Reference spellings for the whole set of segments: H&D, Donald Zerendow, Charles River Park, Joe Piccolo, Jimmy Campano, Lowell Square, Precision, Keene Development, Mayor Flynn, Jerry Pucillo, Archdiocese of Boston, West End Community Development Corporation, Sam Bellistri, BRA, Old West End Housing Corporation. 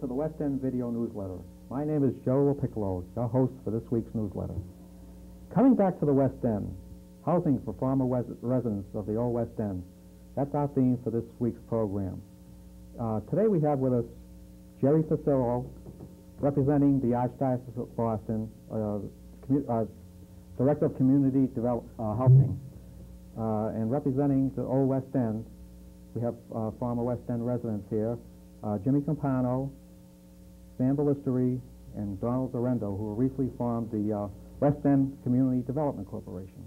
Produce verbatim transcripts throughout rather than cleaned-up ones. to the West End Video Newsletter. My name is Joe Piccolo, your host for this week's newsletter. Coming back to the West End, housing for former residents of the Old West End. That's our theme for this week's program. Uh, today we have with us Jerry Pucillo, representing the Archdiocese of Boston, uh, uh, Director of Community Develop uh, Housing, uh, and representing the Old West End. We have uh, former West End residents here, uh, Jimmy Campano, Sam Bellistri, and Donald Zerendow, who recently formed the uh, West End Community Development Corporation.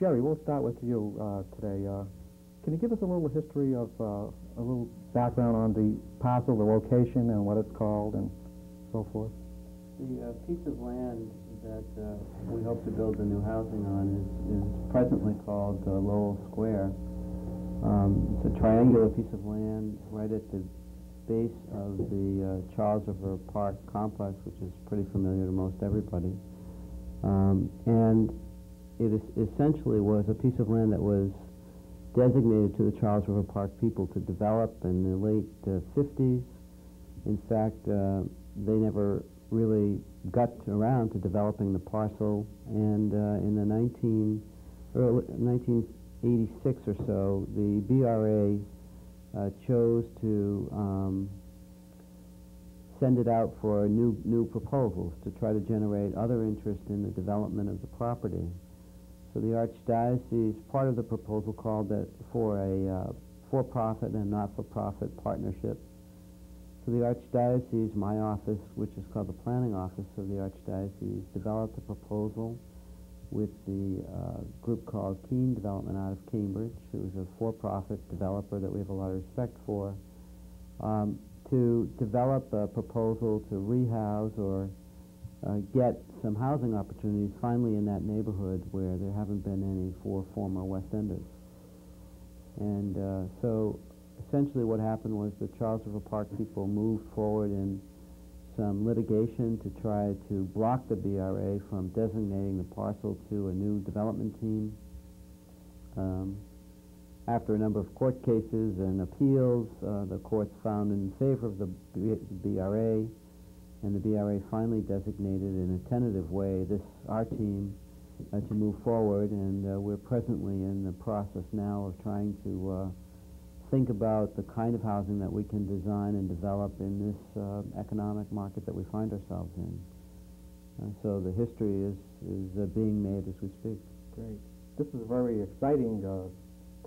Jerry, we'll start with you uh, today. Uh, can you give us a little history of, uh, a little background on the parcel, the location, and what it's called, and so forth? The uh, piece of land that uh, we hope to build the new housing on is, is presently called uh, Lowell Square. Um, it's a triangular piece of land right at the base of the uh, Charles River Park complex, which is pretty familiar to most everybody. Um, and it is essentially was a piece of land that was designated to the Charles River Park people to develop in the late uh, fifties. In fact, uh, they never really got around to developing the parcel, and uh, in the nineteen, early, nineteen eighty-six or so, the B R A uh, chose to um, send it out for new, new proposals to try to generate other interest in the development of the property. So the Archdiocese, part of the proposal called that for a uh, for-profit and not-for-profit partnership. So the Archdiocese, my office, which is called the Planning Office of the Archdiocese, developed a proposal with the uh, group called Keene Development out of Cambridge, who's a for-profit developer that we have a lot of respect for, um, to develop a proposal to rehouse or uh, get some housing opportunities finally in that neighborhood where there haven't been any for former West Enders. And uh, so essentially what happened was the Charles River Park people moved forward in some litigation to try to block the B R A from designating the parcel to a new development team. Um, after a number of court cases and appeals, uh, the courts found in favor of the B R A, and the B R A finally designated in a tentative way this, our team, uh, to move forward, and uh, we're presently in the process now of trying to uh, think about the kind of housing that we can design and develop in this uh, economic market that we find ourselves in. Uh, so the history is, is uh, being made as we speak. Great. This is a very exciting uh,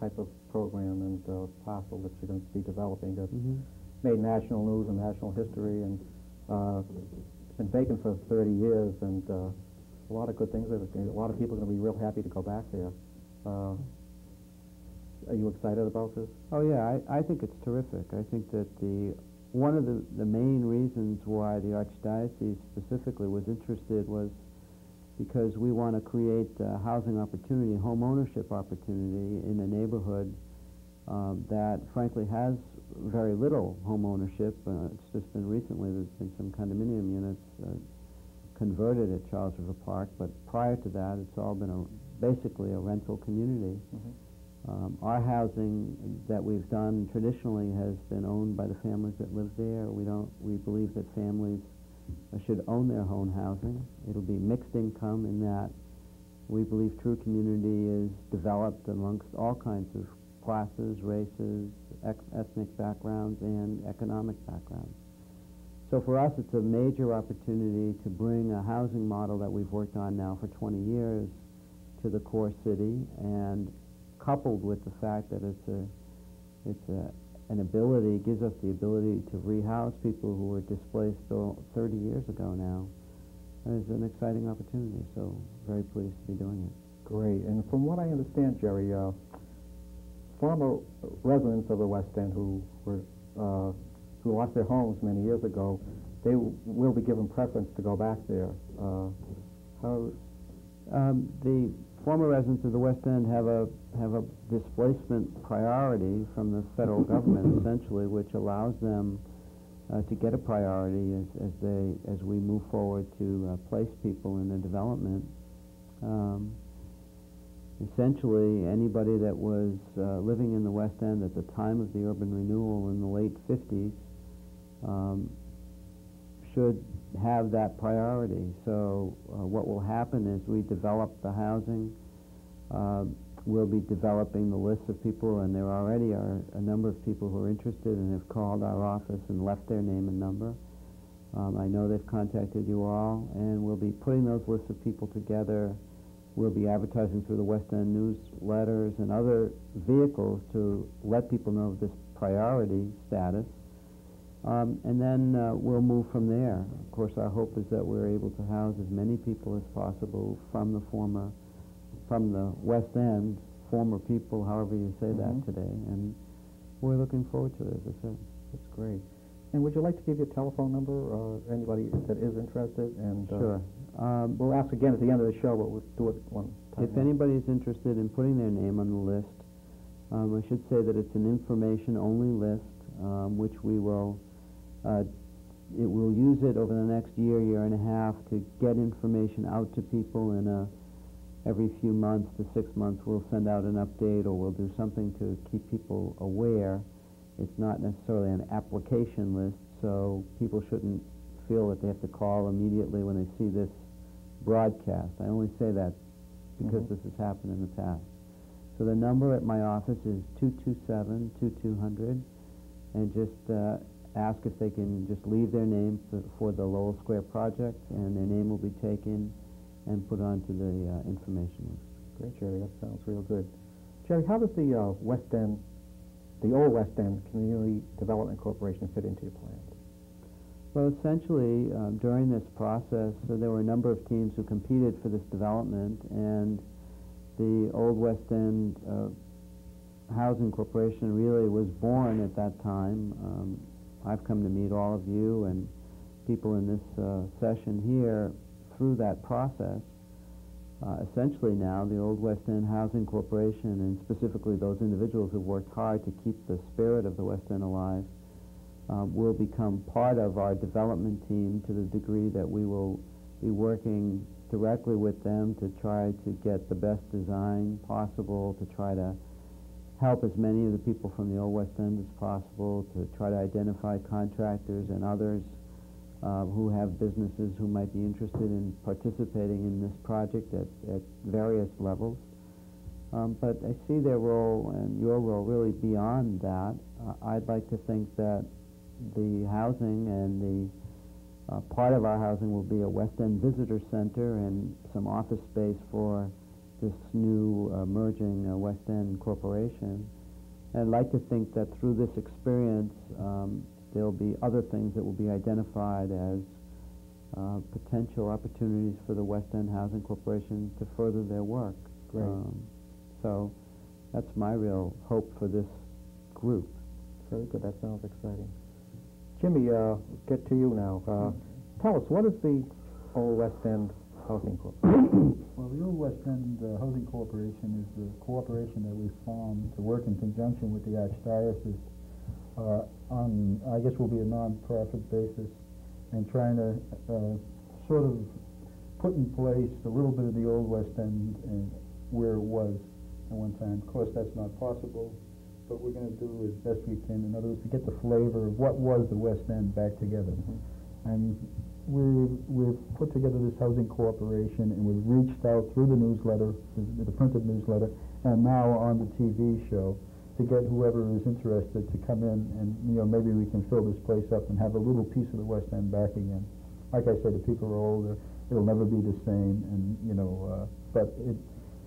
type of program and uh, parcel that you're going to be developing. It's mm-hmm. made national news and national history, and uh, it's been vacant for thirty years, and uh, a lot of good things. Are, a lot of people are going to be real happy to go back there. Uh, Are you excited about this? Oh yeah, I, I think it's terrific. I think that the one of the, the main reasons why the Archdiocese specifically was interested was because we want to create uh, housing opportunity, home ownership opportunity in a neighborhood uh, that frankly has very little home ownership. Uh, it's just been recently there's been some condominium units uh, converted at Charles River Park, but prior to that it's all been a, basically a rental community. Mm-hmm. Um, our housing that we've done traditionally has been owned by the families that live there. We don't. We believe that families should own their own housing. It'll be mixed income in that we believe true community is developed amongst all kinds of classes, races, ethnic backgrounds, and economic backgrounds. So for us, it's a major opportunity to bring a housing model that we've worked on now for twenty years to the core city, and coupled with the fact that it's a, it's a, an ability, gives us the ability to rehouse people who were displaced thirty years ago now. It's an exciting opportunity, so very pleased to be doing it. Great, and from what I understand, Jerry, uh, former residents of the West End who were uh, who lost their homes many years ago, they w will be given preference to go back there. Uh, how um, the former residents of the West End have a have a displacement priority from the federal government, essentially, which allows them uh, to get a priority as, as they as we move forward to uh, place people in the development. Um, essentially, anybody that was uh, living in the West End at the time of the urban renewal in the late fifties um, should have that priority. So uh, what will happen is we develop the housing. Uh, we'll be developing the list of people, and there already are a number of people who are interested and have called our office and left their name and number. Um, I know they've contacted you all, and we'll be putting those lists of people together. We'll be advertising through the West End newsletters and other vehicles to let people know of this priority status. Um, and then uh, we'll move from there. Of course, our hope is that we're able to house as many people as possible from the former, from the West End, former people, however you say mm-hmm. that today. And we're looking forward to it, as I said. That's great. And would you like to give your telephone number, uh, anybody that is interested? And uh, sure. Um, we'll ask again at the end of the show, but we'll do it one time. If anybody is interested in putting their name on the list, um, I should say that it's an information-only list, um, which we will, uh, it will use it over the next year, year and a half to get information out to people. In a, every few months to six months, we'll send out an update, or we'll do something to keep people aware. It's not necessarily an application list, so people shouldn't feel that they have to call immediately when they see this broadcast. I only say that because mm-hmm. this has happened in the past. So the number at my office is two two seven, two two hundred, and just uh, ask if they can just leave their name for, for the Lowell Square project, and their name will be taken and put onto the uh, information list. Great, Jerry. That sounds real good. Jerry, how does the uh, West End the Old West End Community Development Corporation fit into your plan? Well, essentially, um, during this process, so there were a number of teams who competed for this development, and the Old West End uh, Housing Corporation really was born at that time. Um, I've come to meet all of you and people in this uh, session here through that process. Uh, essentially now, the Old West End Housing Corporation, and specifically those individuals who worked hard to keep the spirit of the West End alive, uh, will become part of our development team to the degree that we will be working directly with them to try to get the best design possible, to try to help as many of the people from the Old West End as possible, to try to identify contractors and others Uh, who have businesses who might be interested in participating in this project at, at various levels. Um, but I see their role and your role really beyond that. Uh, I'd like to think that the housing and the uh, part of our housing will be a West End visitor center and some office space for this new uh, emerging uh, West End corporation. And I'd like to think that through this experience, um, there'll be other things that will be identified as uh, potential opportunities for the West End Housing Corporation to further their work. Great. Um, so that's my real hope for this group. Very good. That sounds exciting. Jimmy, uh, get to you now. Uh, okay. Tell us, what is the Old West End Housing Corporation? Well, the Old West End uh, Housing Corporation is the corporation that we formed to work in conjunction with the Archdiocese. Uh, on, I guess, will be a non-profit basis, and trying to uh, sort of put in place a little bit of the Old West End and where it was at one time. Of course, that's not possible, but we're going to do as best we can, in other words, to get the flavor of what was the West End back together. Mm-hmm. And we've, we've put together this housing corporation, and we've reached out through the newsletter, the, the printed newsletter, and now on the T V show, to get whoever is interested to come in, and you know, maybe we can fill this place up and have a little piece of the West End back again. Like I said, the people are older; it'll never be the same, and you know, uh, but it,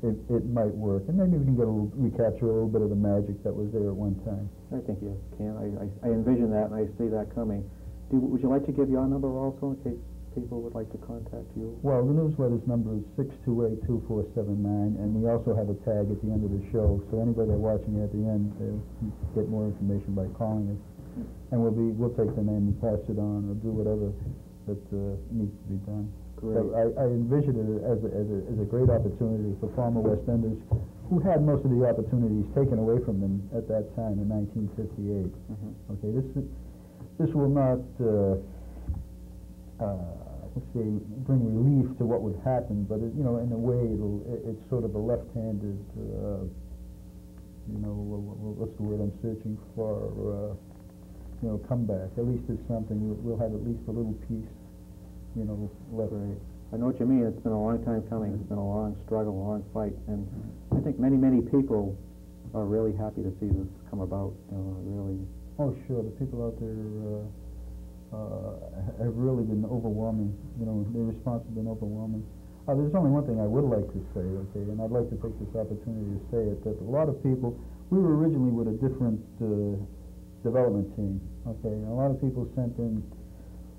it it might work, and maybe we can get a little, recapture a little bit of the magic that was there at one time. I think you can. I, I, I envision that, and I see that coming. Do, would you like to give your number also in case people would like to contact you? Well, the newsletter's number is six two eight, two four seven nine, and we also have a tag at the end of the show, so anybody watching at the end, they'll get more information by calling us, and we'll be we'll take the name and pass it on, or do whatever that uh, needs to be done. Great. So I, I envision it as a, as a as a great opportunity for former West Enders who had most of the opportunities taken away from them at that time in nineteen fifty-eight. Mm-hmm. Okay, this this will not. Uh, Uh, let's say, bring relief to what would happen, but it, you know, in a way, it'll, it, it's sort of a left-handed, uh, you know, what's the word I'm searching for? Uh, you know, comeback. At least it's something. We'll have at least a little piece, you know, left. Right. I know what you mean. It's been a long time coming. It's been a long struggle, a long fight, and I think many, many people are really happy to see this come about. You know, really. Oh, sure. The people out there uh, uh, have really been overwhelming. You know, their response has been overwhelming. Uh, there's only one thing I would like to say, okay, and I'd like to take this opportunity to say it, that a lot of people, we were originally with a different uh, development team, okay, and a lot of people sent in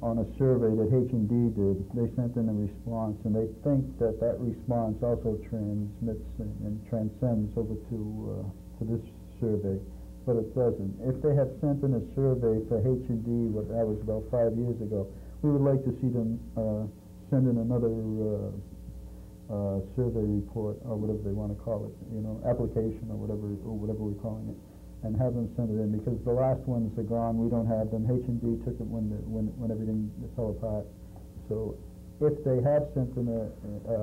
on a survey that H and D did, they sent in a response, and they think that that response also transmits and, and transcends over to, uh, to this survey, but it doesn't. If they had sent in a survey for H and D, what that was about five years ago, we would like to see them uh, send in another uh, Uh, survey report, or whatever they want to call it, you know, application, or whatever, or whatever we're calling it, and have them send it in, because the last ones are gone. We don't have them. H and D took it when the, when when everything fell apart. So, if they have sent in a, a,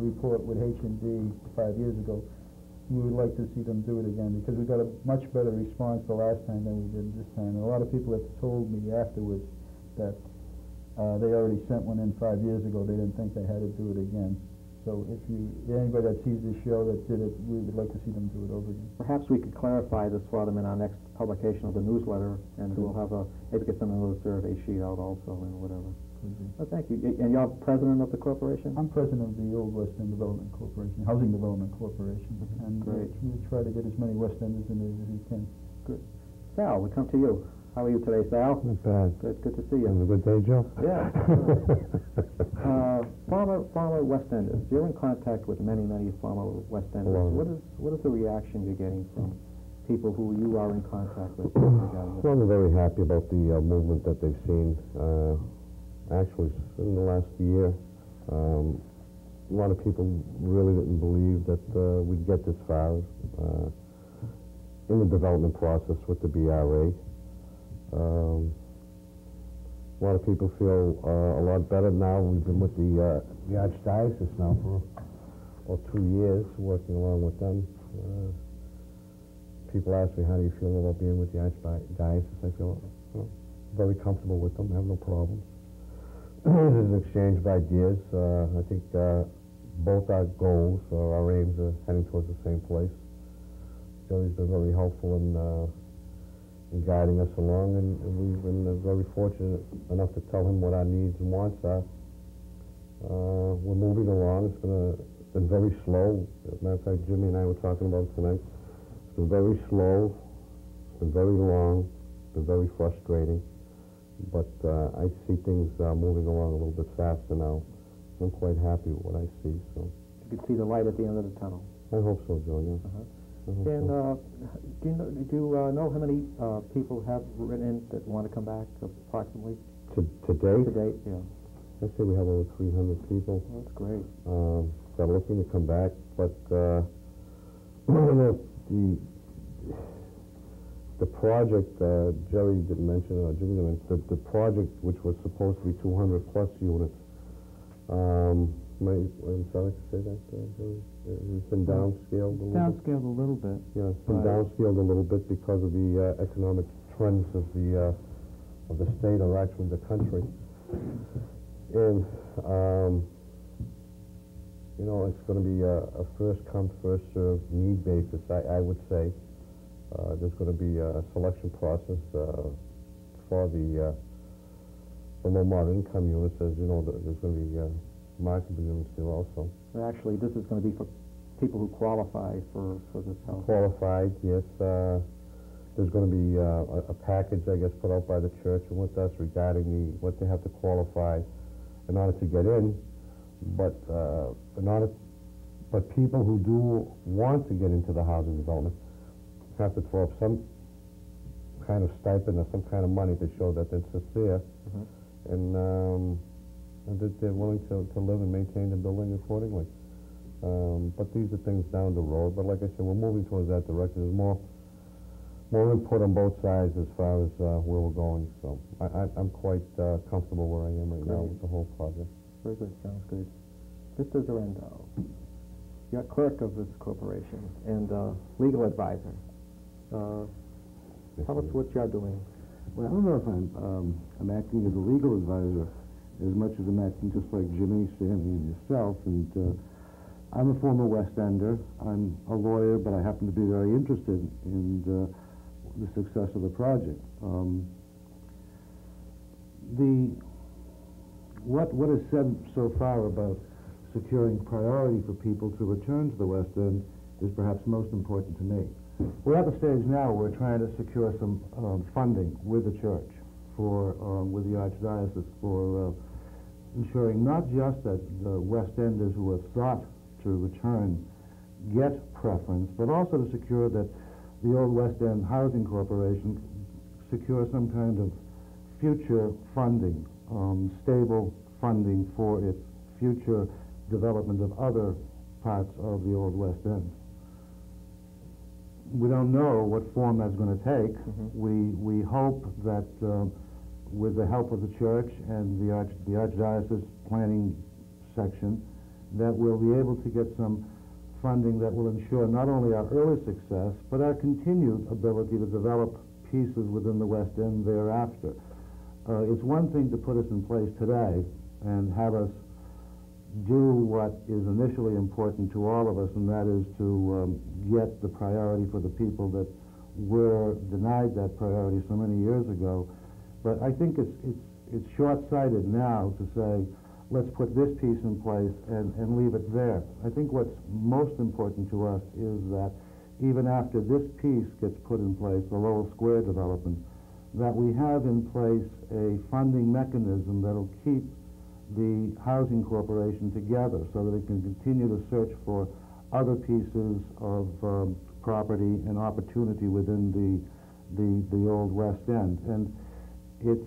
a report with H and D five years ago, we would like to see them do it again, because we got a much better response the last time than we did this time. And a lot of people have told me afterwards that uh, they already sent one in five years ago. They didn't think they had to do it again. So if you, anybody that sees this show that did it, we would like to see them do it over again. Perhaps we could clarify this for them in our next publication of the newsletter, and mm-hmm. we'll have a, maybe get some of the survey sheet out also, and whatever. Mm-hmm. Well, thank you. And you're president of the corporation? I'm president of the Old West End Development Corporation, Housing Development Corporation. Mm-hmm. And great. We try to get as many West Enders in there as we can. Good. Sal, we come to you. How are you today, Sal? Not bad. Good, good to see you. Have a good day, Joe. Yeah. uh, former, former West Enders. You're in contact with many, many former West Enders. Hello. What is what is the reaction you're getting from people who you are in contact with? Well, they're very happy about the uh, movement that they've seen. Uh, actually, in the last year, um, a lot of people really didn't believe that uh, we'd get this far uh, in the development process with the B R A. Um, a lot of people feel uh, a lot better now. We've been with the, uh, the Archdiocese now for well, two years, working along with them. Uh, people ask me, how do you feel about being with the Archdiocese? I feel you know, very comfortable with them. I have no problems. There's an exchange of ideas. Uh, I think uh, both our goals, or our aims, are heading towards the same place. Jerry's been very helpful in uh, and guiding us along, and, and we've been uh, very fortunate enough to tell him what our needs and wants are. Uh, we're moving along. It's been, a, it's been very slow. As a matter of fact, Jimmy and I were talking about it tonight. It's been very slow. It's been very long. It's been very frustrating. But uh, I see things uh, moving along a little bit faster now. I'm quite happy with what I see. So you can see the light at the end of the tunnel. I hope so, Joe. Yeah. Uh-huh. And uh, do you, know, do you uh, know how many uh, people have written in that want to come back, approximately? To, today? Today, yeah. I say we have over three hundred people. Well, that's great. Uh, that are looking to come back, but uh, the, the project, uh, Jerry didn't mention it, or Jimmy didn't mention it, the, the project which was supposed to be two hundred plus units, um, My, I'm sorry to say that, uh, it's been downscaled a little downscaled bit. a little bit. Yeah, it's been right. downscaled a little bit because of the uh, economic trends of the uh, of the state, or actually the country. And, um, you know, it's going to be a, a first-come, first-served need basis, I, I would say. Uh, there's going to be a selection process uh, for the, uh, the low-moderate income units. As you know, there's going to be... Uh, marketable units there also. Actually, this is going to be for people who qualify for, for this house. Qualified, yes. Uh, there's going to be uh, a, a package, I guess, put out by the church and with us regarding the what they have to qualify in order to get in. But uh, in order, but people who do want to get into the housing development have to throw up some kind of stipend or some kind of money to show that they're sincere. Mm-hmm. And um, that they're willing to, to live and maintain the building accordingly. Um, but these are things down the road. But like I said, we're moving towards that direction. There's more more input on both sides as far as uh, where we're going. So I, I, I'm quite uh, comfortable where I am right great. now with the whole project. Very good. Sounds good. Mister Zerendow, you're clerk of this corporation and uh, legal advisor. Uh, yes, tell us what you're doing. Well, I don't know if I'm, um, I'm acting as a legal advisor as much as I'm acting just like Jimmy, Sammy, and yourself. And uh, I'm a former West Ender. I'm a lawyer, but I happen to be very interested in uh, the success of the project. Um, the what what is said so far about securing priority for people to return to the West End is perhaps most important to me. We're at the stage now where we're trying to secure some um, funding with the church, for um, with the Archdiocese, for uh, ensuring not just that the West Enders who have sought to return get preference, but also to secure that the Old West End Housing Corporation secure some kind of future funding, um, stable funding for its future development of other parts of the Old West End. We don't know what form that's going to take. Mm-hmm. We we hope that um, with the help of the church and the arch the Archdiocese planning section, that we'll be able to get some funding that will ensure not only our early success, but our continued ability to develop pieces within the West End thereafter. Uh, it's one thing to put us in place today and have us do what is initially important to all of us, and that is to um, get the priority for the people that were denied that priority so many years ago. But I think it's, it's, it's short-sighted now to say, let's put this piece in place and, and leave it there. I think what's most important to us is that even after this piece gets put in place, the Lowell Square development, that we have in place a funding mechanism that'll keep the housing corporation together so that it can continue to search for other pieces of um, property and opportunity within the, the the Old West End. And it's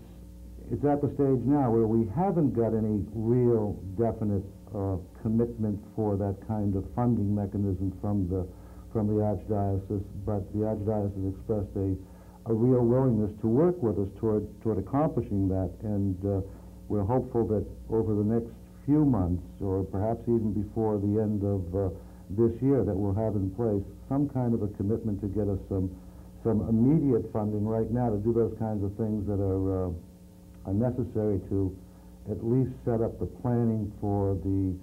it's at the stage now where we haven't got any real definite uh, commitment for that kind of funding mechanism from the from the Archdiocese, but the Archdiocese expressed a a real willingness to work with us toward toward accomplishing that. And uh, we're hopeful that over the next few months, or perhaps even before the end of uh, this year, that we'll have in place some kind of a commitment to get us some some immediate funding right now to do those kinds of things that are, uh, are necessary to at least set up the planning for the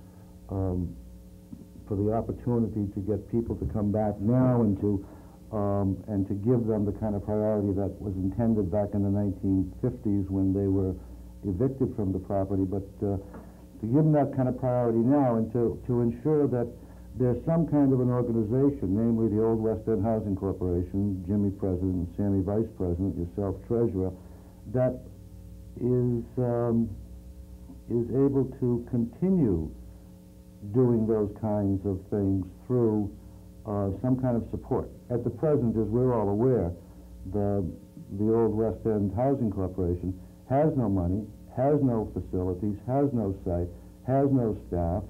um, for the opportunity to get people to come back now and to um, and to give them the kind of priority that was intended back in the nineteen fifties when they were evicted from the property, but uh, to give them that kind of priority now, and to, to ensure that there's some kind of an organization, namely the Old West End Housing Corporation, Jimmy President, Sammy Vice President, yourself Treasurer, that is, um, is able to continue doing those kinds of things through uh, some kind of support. At the present, as we're all aware, the, the Old West End Housing Corporation has no money, has no facilities, has no site, has no staff,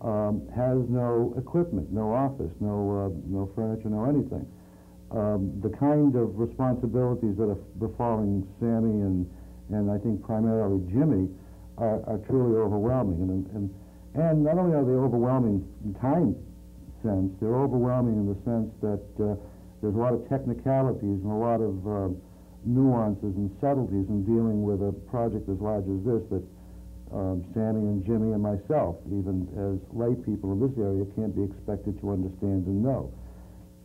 um, has no equipment, no office, no, uh, no furniture, no anything. Um, the kind of responsibilities that are befalling Sammy and, and I think primarily Jimmy are, are truly overwhelming. And, and, and not only are they overwhelming in time sense, they're overwhelming in the sense that uh, there's a lot of technicalities and a lot of uh, nuances and subtleties in dealing with a project as large as this that um, Sammy and Jimmy and myself, even as lay people in this area, can't be expected to understand and know.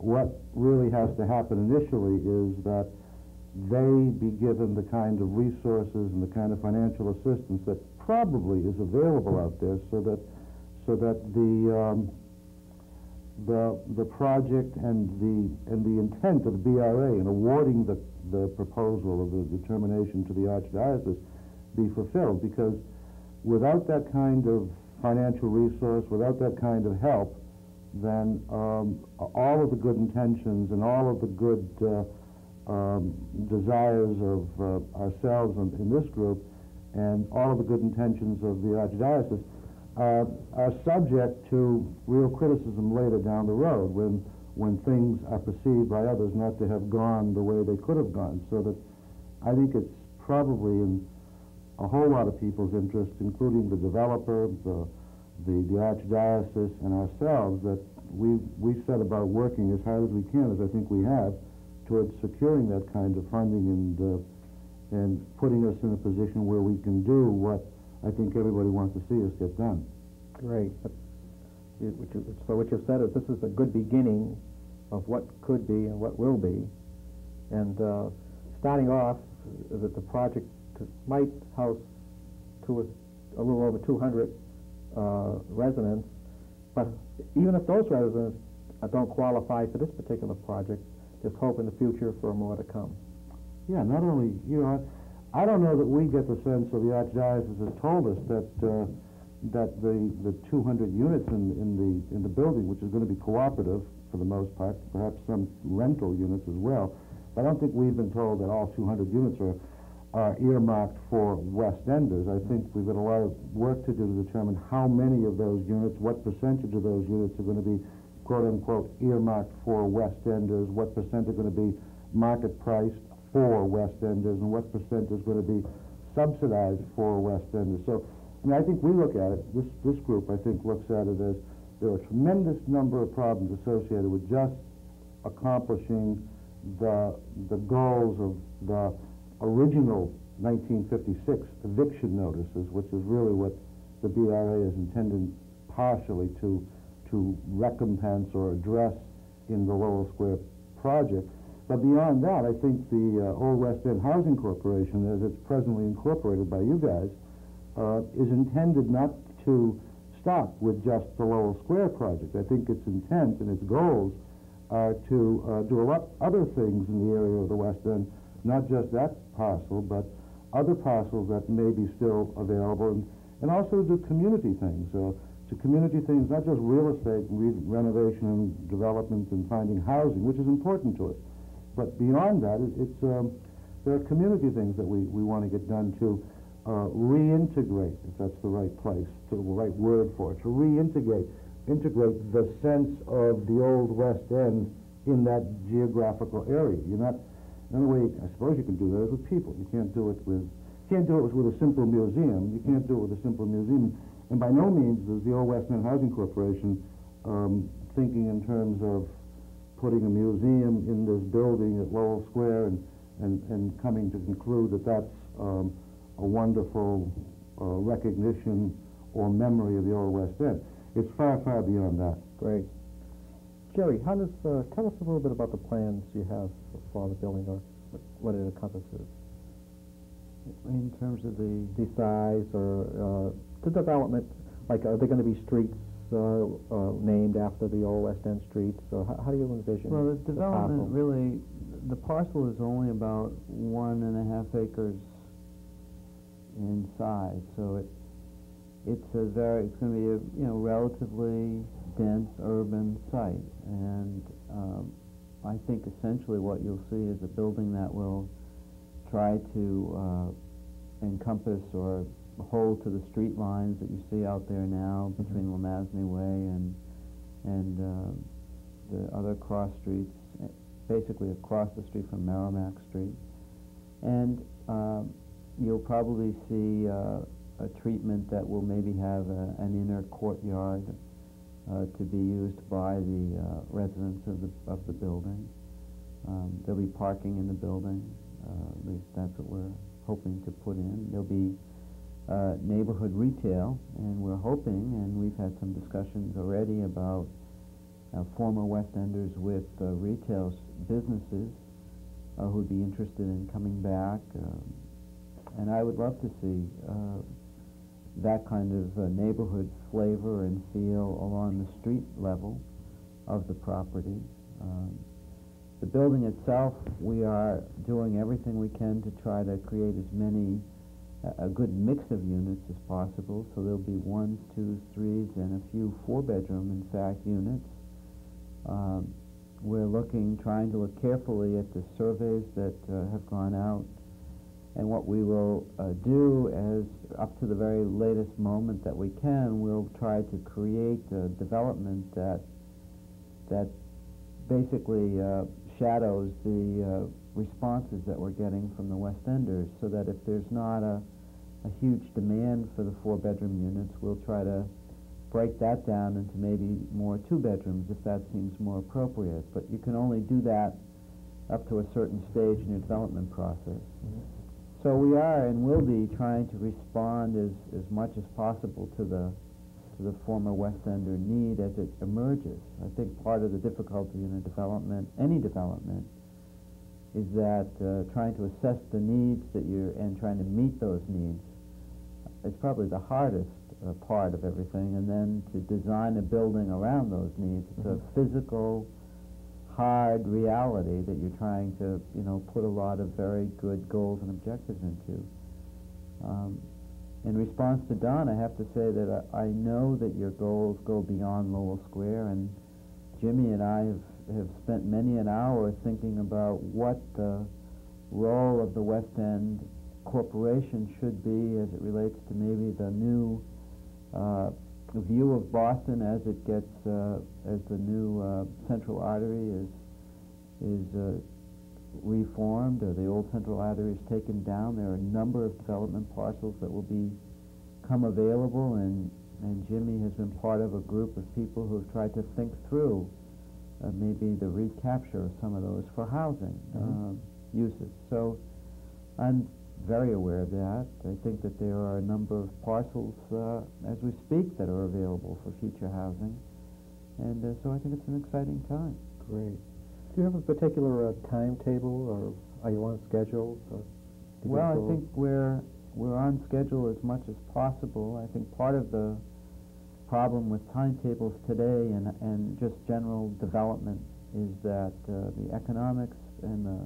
What really has to happen initially is that they be given the kind of resources and the kind of financial assistance that probably is available out there, so that so that the um, the the project and the and the intent of the B R A in awarding the the proposal of the determination to the Archdiocese be fulfilled, because without that kind of financial resource, without that kind of help, then um, all of the good intentions and all of the good uh, um, desires of uh, ourselves in, in this group and all of the good intentions of the Archdiocese uh, are subject to real criticism later down the road when when things are perceived by others not to have gone the way they could have gone. So that I think it's probably in a whole lot of people's interest, including the developer, the, the, the Archdiocese, and ourselves, that we, we set about working as hard as we can, as I think we have, towards securing that kind of funding and uh, and putting us in a position where we can do what I think everybody wants to see us get done. Great. So what you've said is this is a good beginning of what could be and what will be. And uh, starting off, that the project might house to a, a little over two hundred uh, residents, but even if those residents don't qualify for this particular project, there's hope in the future for more to come. Yeah, not only, you know, I, I don't know that we get the sense of the Archdiocese has told us that uh, that the the two hundred units in in the in the building, which is going to be cooperative for the most part, perhaps some rental units as well. I don't think we've been told that all two hundred units are, are earmarked for West Enders. I think we've got a lot of work to do to determine how many of those units, what percentage of those units are going to be, quote unquote, earmarked for West Enders, what percent are going to be market priced for West Enders, and what percent is going to be subsidized for West Enders. So, I mean, I think we look at it, this, this group, I think, looks at it as there are a tremendous number of problems associated with just accomplishing the the goals of the original nineteen fifty-six eviction notices, which is really what the B R A is intended partially to to recompense or address in the Lowell Square project. But beyond that, I think the uh, Old West End Housing Corporation, as it's presently incorporated by you guys, uh, is intended not to stop with just the Lowell Square project. I think its intent and its goals Uh, to uh, do a lot other things in the area of the West End, not just that parcel, but other parcels that may be still available, and, and also do community things. So, to community things, not just real estate, re renovation and development and finding housing, which is important to us. But beyond that, it, it's, um, there are community things that we, we want to get done to uh, reintegrate, if that's the right place, to the right word for it, to reintegrate. integrate the sense of the Old West End in that geographical area. You're not, another way I suppose you can do that is with people. You can't do it with, can't do it with a simple museum. You can't do it with a simple museum. And by no means does the Old West End Housing Corporation um, thinking in terms of putting a museum in this building at Lowell Square and, and, and coming to conclude that that's um, a wonderful uh, recognition or memory of the Old West End. It's far, far beyond that. Great. Jerry, how does, uh, tell us a little bit about the plans you have for the building, or what it encompasses. In terms of the... The size or uh, the development, like are there going to be streets uh, uh, named after the Old West End streets? Or how, how do you envision? Well, the development the really, the parcel is only about one and a half acres in size, so it. It's a very, it's going to be a, you know, relatively dense urban site, and um, I think essentially what you'll see is a building that will try to uh, encompass or hold to the street lines that you see out there now between mm-hmm. Lamasny Way and and uh, the other cross streets, basically across the street from Merrimack Street, and uh, you'll probably see. Uh, a treatment that will maybe have a, an inner courtyard uh, to be used by the uh, residents of the, of the building. Um, there'll be parking in the building, uh, at least that's what we're hoping to put in. There'll be uh, neighborhood retail, and we're hoping, and we've had some discussions already about uh, former West Enders with uh, retail businesses uh, who'd be interested in coming back. Um, and I would love to see uh, that kind of uh, neighborhood flavor and feel along the street level of the property. Um, the building itself, we are doing everything we can to try to create as many, uh, a good mix of units as possible. So there'll be ones, twos, threes, and a few four-bedroom, in fact, units. Um, we're looking, trying to look carefully at the surveys that uh, have gone out. And what we will uh, do is, up to the very latest moment that we can, we'll try to create a development that that basically uh, shadows the uh, responses that we're getting from the West Enders, so that if there's not a, a huge demand for the four-bedroom units, we'll try to break that down into maybe more two-bedrooms if that seems more appropriate. But you can only do that up to a certain stage in your development process. Mm-hmm. So we are and will be trying to respond as, as much as possible to the, to the former West Ender need as it emerges. I think part of the difficulty in a development, any development, is that uh, trying to assess the needs that you're, and trying to meet those needs is probably the hardest uh, part of everything, and then to design a building around those needs. It's mm-hmm. a physical, hard reality that you're trying to, you know, put a lot of very good goals and objectives into. Um, in response to Don, I have to say that I, I know that your goals go beyond Lowell Square, and Jimmy and I have have spent many an hour thinking about what the role of the West End Corporation should be as it relates to maybe the new uh, view of Boston as it gets, uh, as the new uh, central artery is is uh, reformed, or the old central artery is taken down. There are a number of development parcels that will become available, and, and Jimmy has been part of a group of people who have tried to think through Uh, maybe the recapture of some of those for housing mm-hmm. uh, uses. So I'm very aware of that. I think that there are a number of parcels uh, as we speak that are available for future housing. And uh, so I think it's an exciting time. Great. Do you have a particular uh, timetable, or are you on schedule? Or well, I think we're, we're on schedule as much as possible. I think part of the problem with timetables today and, and just general development is that uh, the economics and the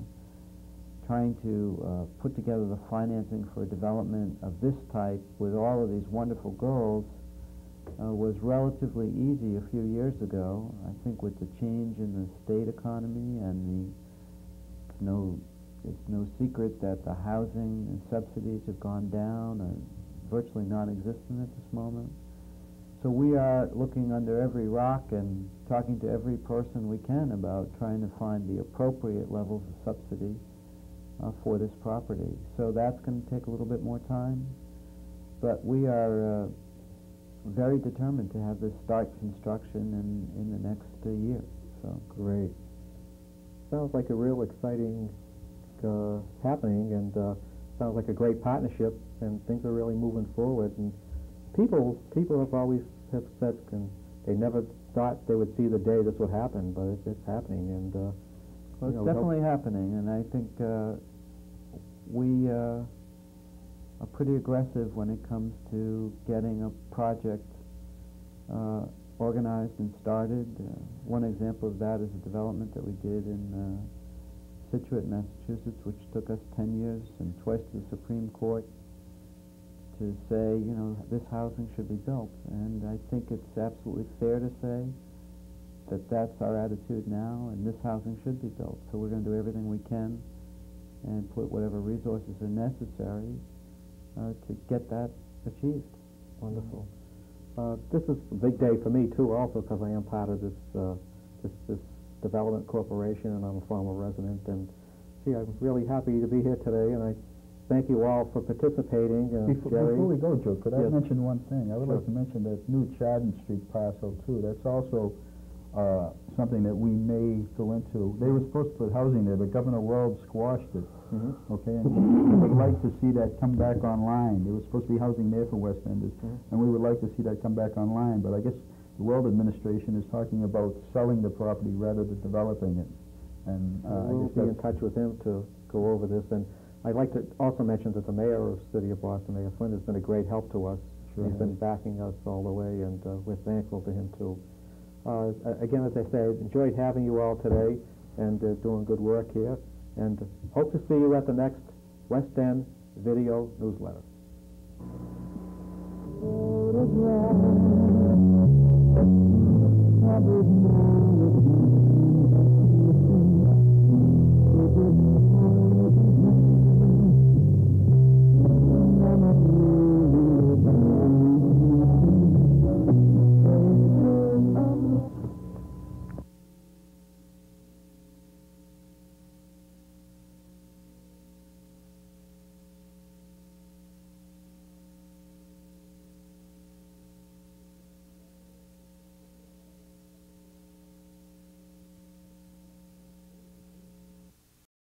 trying to uh, put together the financing for development of this type with all of these wonderful goals uh, was relatively easy a few years ago. I think with the change in the state economy and the, it's no, it's no secret that the housing and subsidies have gone down and virtually non-existent at this moment. So we are looking under every rock and talking to every person we can about trying to find the appropriate levels of subsidy uh, for this property. So that's going to take a little bit more time, but we are uh, very determined to have this start construction in, in the next uh, year. So great. Sounds like a real exciting uh, happening, and uh, sounds like a great partnership, and things are really moving forward. And People, people have always have said, and they never thought they would see the day this would happen, but it, it's happening, and uh, well, it's know, definitely happening. And I think uh, we uh, are pretty aggressive when it comes to getting a project uh, organized and started. Uh, one example of that is a development that we did in uh, Situate, Massachusetts, which took us ten years and twice to the Supreme Court to say, you know, this housing should be built. And I think it's absolutely fair to say that that's our attitude now, and this housing should be built. So we're going to do everything we can and put whatever resources are necessary uh, to get that achieved. Wonderful. Uh, this is a big day for me, too, also, because I am part of this, uh, this, this development corporation, and I'm a former resident. And, see, I'm really happy to be here today, and I thank you all for participating. Uh, before, Jerry? Before we go, Joe, could yes. I mention one thing? I would sure. like to mention that new Chadden Street parcel, too. That's also uh, something that we may fill into. They were supposed to put housing there, but Governor Weld squashed it. Mm-hmm. Okay, and we would like to see that come back online. There was supposed to be housing there for West Enders, mm-hmm. and we would like to see that come back online. But I guess the Weld administration is talking about selling the property rather than developing it. And uh, we'll I guess be in touch with him to go over this. And I'd like to also mention that the mayor of the city of Boston, Mayor Flynn, has been a great help to us. Sure He's has. been backing us all the way, and uh, we're thankful to him, too. Uh, again, as I say, I enjoyed having you all today, and uh, doing good work here, and hope to see you at the next West End Video Newsletter. Photograph.